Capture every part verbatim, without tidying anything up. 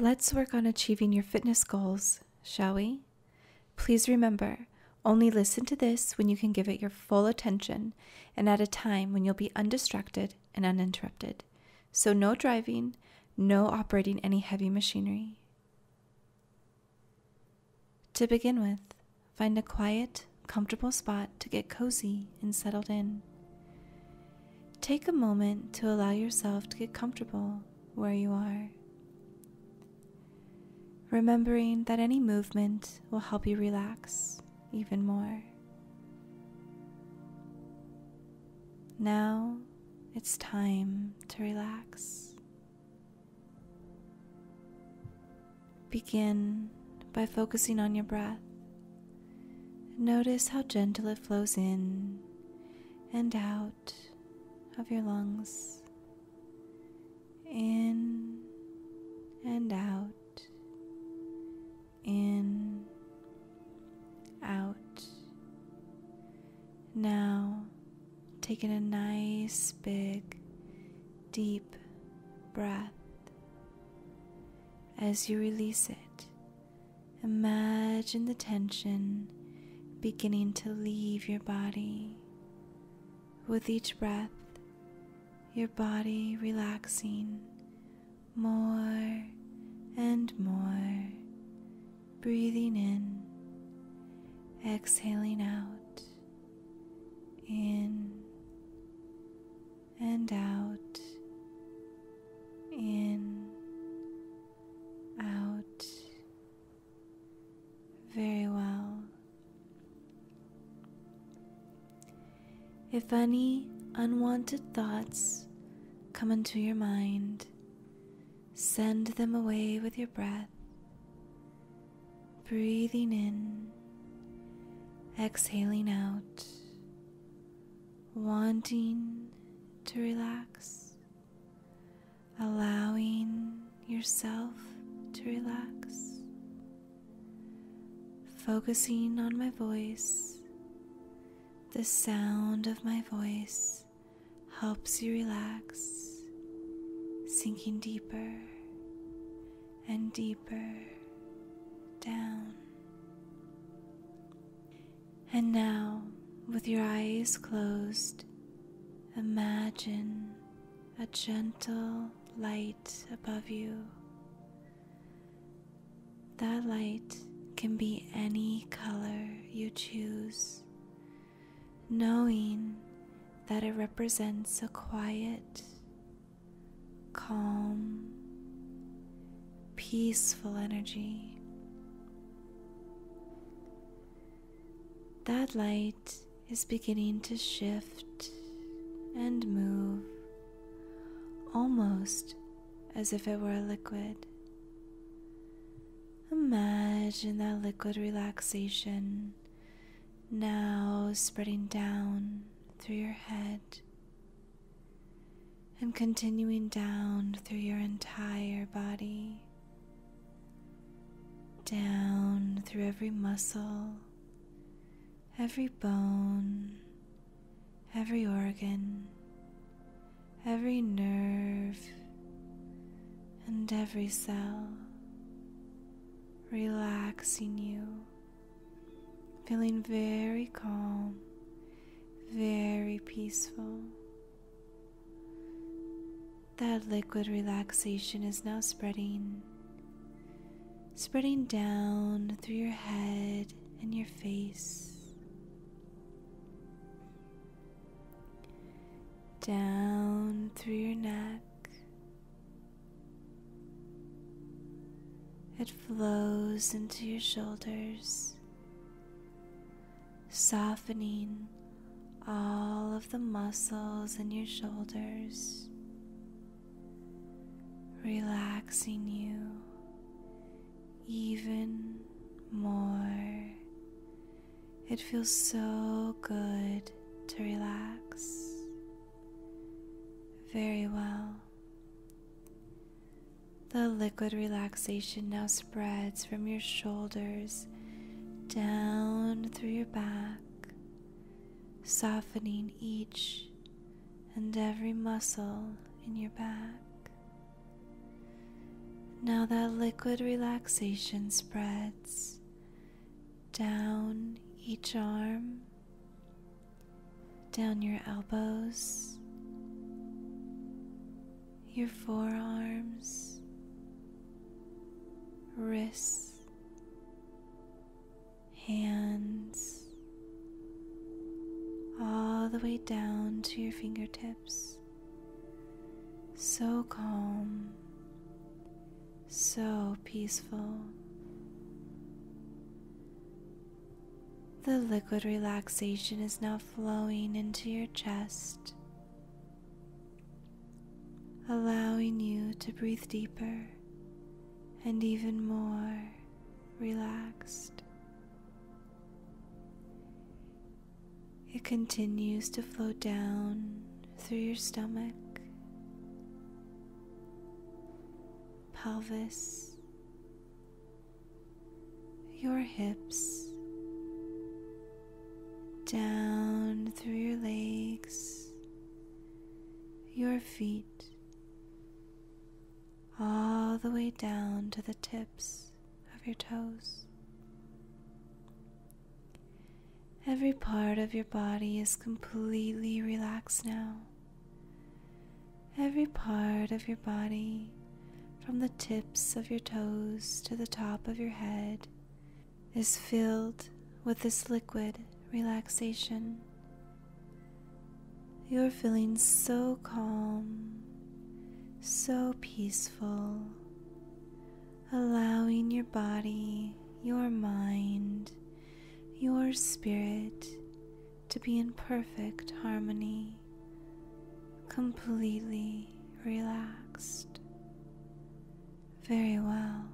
Let's work on achieving your fitness goals, shall we? Please remember, only listen to this when you can give it your full attention and at a time when you'll be undistracted and uninterrupted. So no driving, no operating any heavy machinery. To begin with, find a quiet, comfortable spot to get cozy and settled in. Take a moment to allow yourself to get comfortable where you are, remembering that any movement will help you relax even more. Now it's time to relax. Begin by focusing on your breath. Notice how gentle it flows in and out of your lungs. In and out. In, out. Now, take in a nice, big, deep breath. As you release it, imagine the tension beginning to leave your body. With each breath, your body relaxing more and more, breathing in, exhaling out, in and out, in, out. Very well. If any unwanted thoughts come into your mind, send them away with your breath, breathing in, exhaling out, wanting to relax, allowing yourself to relax, focusing on my voice. The sound of my voice helps you relax, sinking deeper and deeper down. And now, with your eyes closed, imagine a gentle light above you. That light can be any color you choose, knowing that it represents a quiet, calm, peaceful energy. That light is beginning to shift and move, almost as if it were a liquid. Imagine that liquid relaxation now spreading down through your head and continuing down through your entire body, down through every muscle, every bone, every organ, every nerve, and every cell, relaxing you, feeling very calm, very peaceful. That liquid relaxation is now spreading, spreading down through your head and your face, down through your neck. It flows into your shoulders, softening all of the muscles in your shoulders, relaxing you even more. It feels so good to relax. Very well. The liquid relaxation now spreads from your shoulders down through your back, softening each and every muscle in your back. Now that liquid relaxation spreads down each arm, down your elbows, your forearms, wrists, hands, all the way down to your fingertips. So calm, so peaceful. The liquid relaxation is now flowing into your chest, allowing you to breathe deeper and even more relaxed. It continues to flow down through your stomach, pelvis, your hips, down through your legs, your feet, all the way down to the tips of your toes. Every part of your body is completely relaxed now. Every part of your body, from the tips of your toes to the top of your head, is filled with this liquid relaxation. You're feeling so calm, so peaceful, allowing your body, your mind, your spirit to be in perfect harmony, completely relaxed. Very well.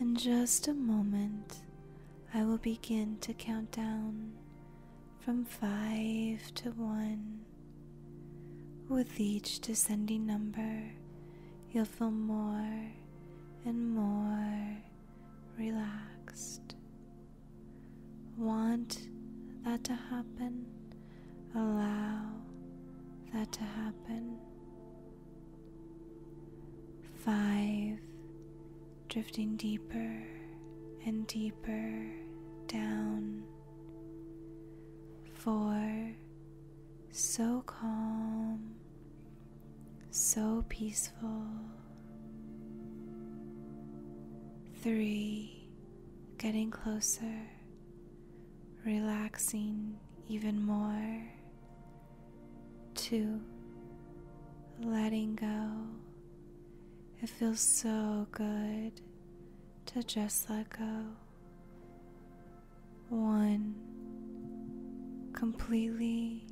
In just a moment, I will begin to count down from five to one. With each descending number, you'll feel more and more relaxed. Want that to happen? Allow that to happen. Five, drifting deeper and deeper down. Four, so calm, so peaceful. Three, getting closer, relaxing even more. Two, letting go. It feels so good to just let go. One, completely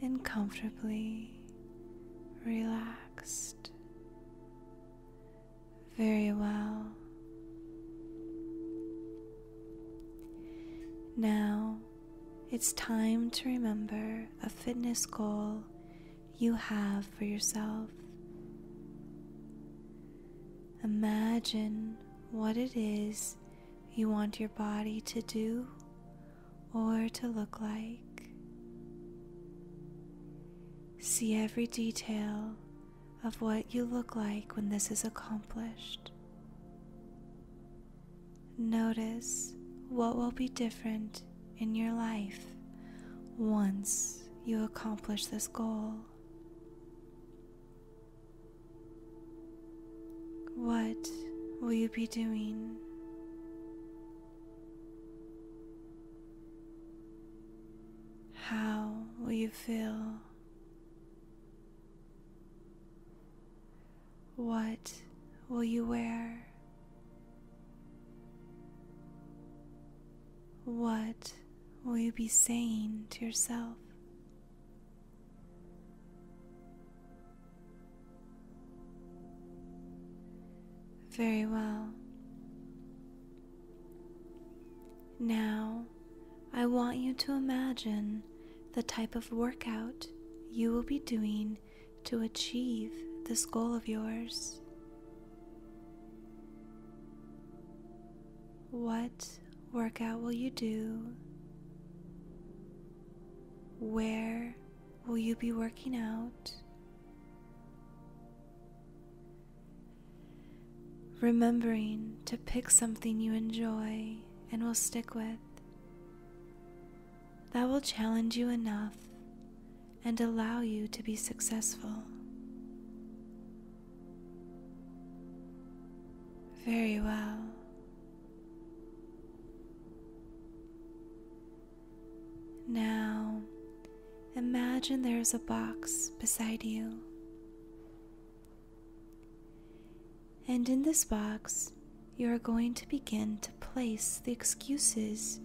and comfortably relaxed. Very well. Now it's time to remember a fitness goal you have for yourself. Imagine what it is you want your body to do or to look like. See every detail of what you look like when this is accomplished. Notice what will be different in your life once you accomplish this goal. What will you be doing? How will you feel? What will you wear? What will you be saying to yourself? Very well. Now, I want you to imagine the type of workout you will be doing to achieve this goal of yours. What workout will you do? Where will you be working out? remembering to pick something you enjoy and will stick with. That will challenge you enough and allow you to be successful. Very well. Now, imagine there is a box beside you. And in this box, you are going to begin to place the excuses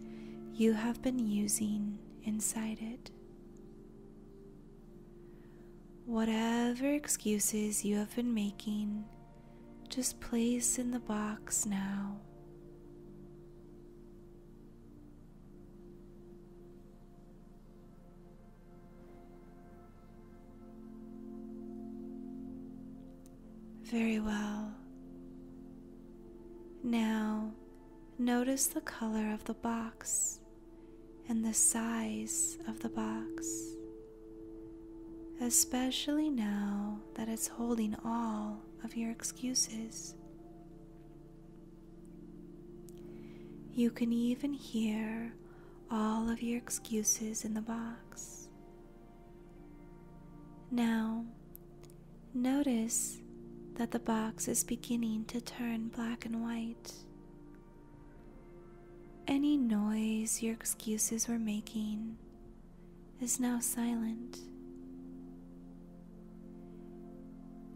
you have been using inside it. Whatever excuses you have been making, just place in the box now. Very well. Now, notice the color of the box and the size of the box, especially now that it's holding all of your excuses. You can even hear all of your excuses in the box. Now, notice that the box is beginning to turn black and white. Any noise your excuses were making is now silent,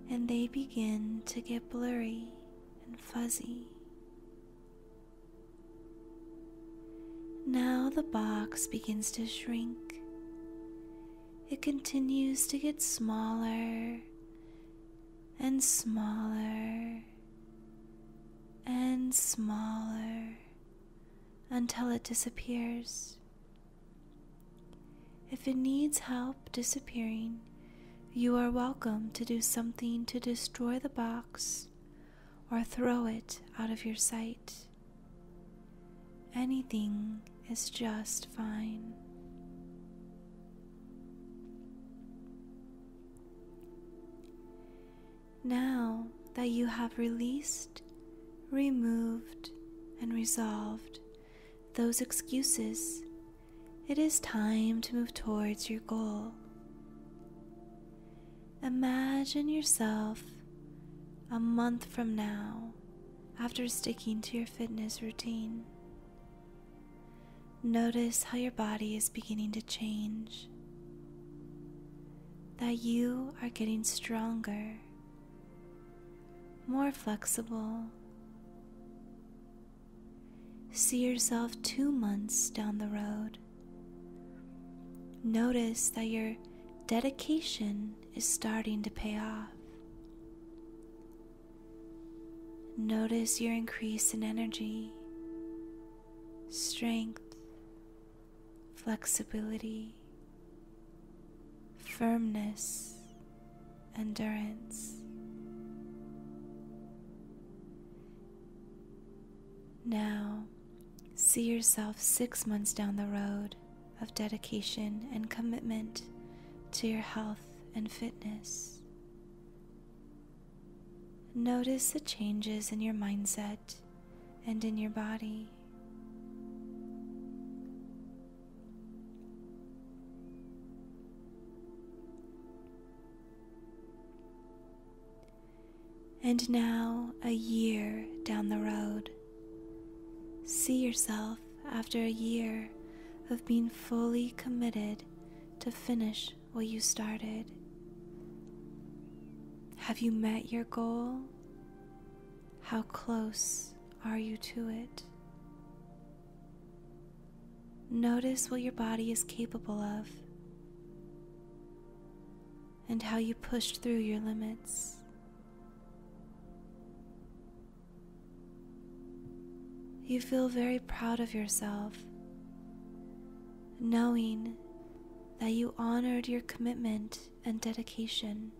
and they begin to get blurry and fuzzy. Now the box begins to shrink. It continues to get smaller and smaller and smaller until it disappears. If it needs help disappearing, you are welcome to do something to destroy the box or throw it out of your sight. Anything is just fine. Now that you have released, removed, and resolved those excuses, it is time to move towards your goal. Imagine yourself a month from now after sticking to your fitness routine. Notice how your body is beginning to change, that you are getting stronger, more flexible. See yourself two months down the road. Notice that your dedication is starting to pay off. Notice your increase in energy, strength, flexibility, firmness, endurance. Now, see yourself six months down the road of dedication and commitment to your health and fitness. Notice the changes in your mindset and in your body. And now, a year down the road, see yourself after a year of being fully committed to finish what you started. Have you met your goal? How close are you to it? Notice what your body is capable of and how you pushed through your limits. You feel very proud of yourself, knowing that you honored your commitment and dedication.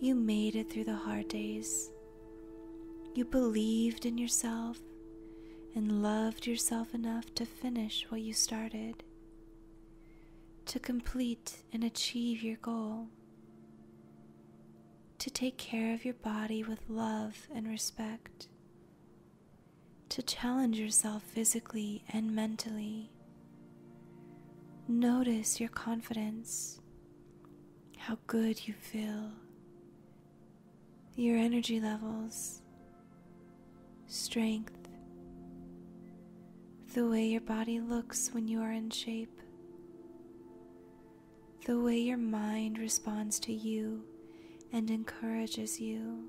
You made it through the hard days. You believed in yourself and loved yourself enough to finish what you started, to complete and achieve your goal. to take care of your body with love and respect, to challenge yourself physically and mentally. Notice your confidence, how good you feel, your energy levels, strength, the way your body looks when you are in shape, the way your mind responds to you and encourages you.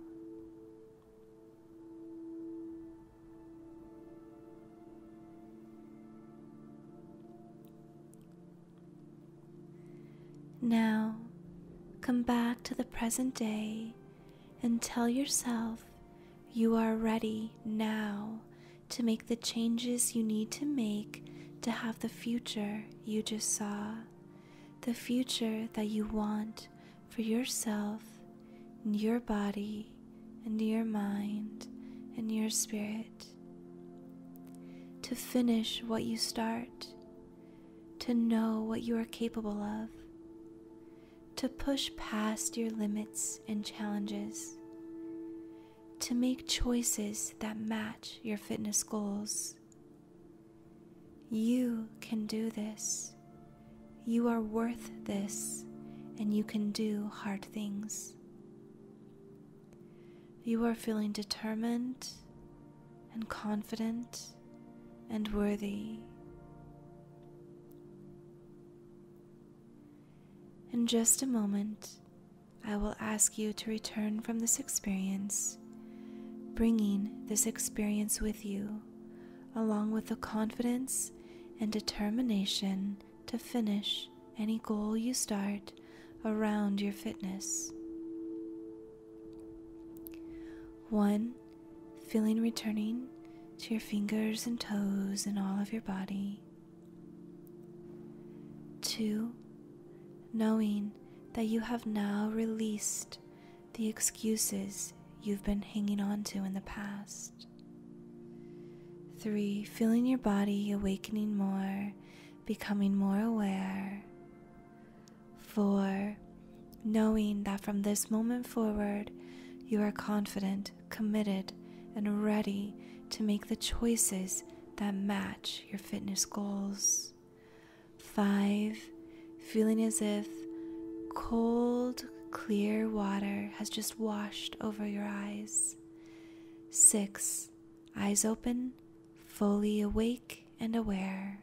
Now, come back to the present day and tell yourself you are ready now to make the changes you need to make to have the future you just saw, the future that you want for yourself and your body and your mind and your spirit. To finish what you start, to know what you are capable of, to push past your limits and challenges, to make choices that match your fitness goals. You can do this. You are worth this, and you can do hard things. You are feeling determined and confident and worthy. In just a moment, I will ask you to return from this experience, bringing this experience with you, along with the confidence and determination to finish any goal you start around your fitness. One, feeling returning to your fingers and toes and all of your body. Two, knowing that you have now released the excuses you've been hanging on to in the past. Three, feeling your body awakening more, becoming more aware. Four, knowing that from this moment forward, you are confident, committed, and ready to make the choices that match your fitness goals. Five, feeling as if cold, clear water has just washed over your eyes. Six, eyes open, fully awake and aware.